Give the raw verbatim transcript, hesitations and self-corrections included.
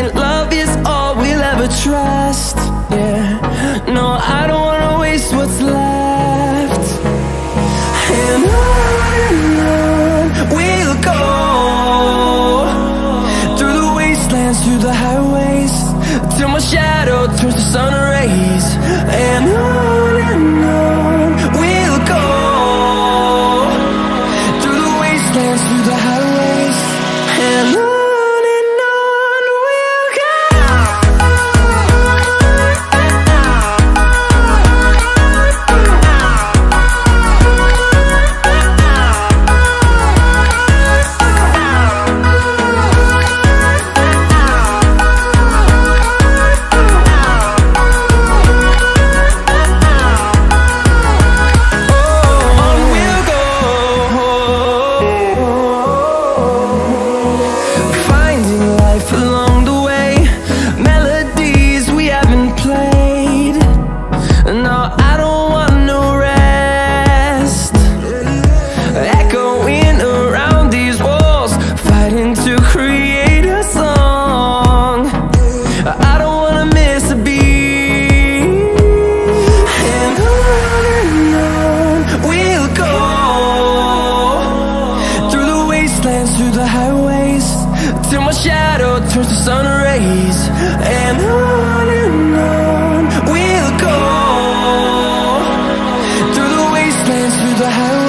and love is all we'll ever trust. Yeah, no, I don't wanna waste what's left. And I through the highways, till my shadow turns to sun rays. And on and on we'll go, through the wastelands, through the highways. And on. Through the highways, till my shadow turns to sun rays. And on and on we'll go, through the wastelands, through the highways.